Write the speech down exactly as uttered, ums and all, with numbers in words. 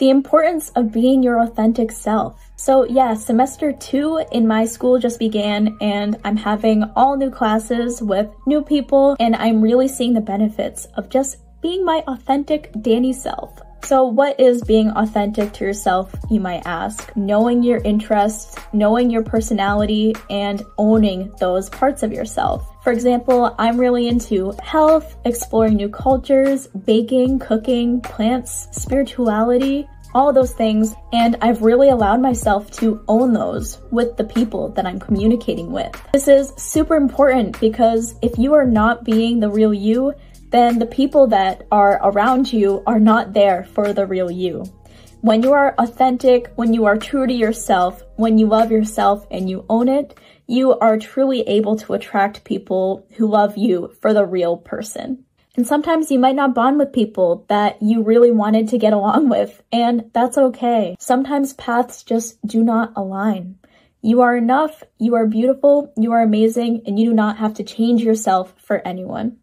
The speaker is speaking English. the importance of being your authentic self. So yeah, semester two in my school just began and I'm having all new classes with new people and I'm really seeing the benefits of just being my authentic Danny self. So what is being authentic to yourself, you might ask? Knowing your interests, knowing your personality, and owning those parts of yourself. For example, I'm really into health, exploring new cultures, baking, cooking, plants, spirituality, all those things, and I've really allowed myself to own those with the people that I'm communicating with. This is super important because if you are not being the real you, then the people that are around you are not there for the real you. When you are authentic, when you are true to yourself, when you love yourself and you own it, you are truly able to attract people who love you for the real person. And sometimes you might not bond with people that you really wanted to get along with, and that's okay. Sometimes paths just do not align. You are enough, you are beautiful, you are amazing, and you do not have to change yourself for anyone.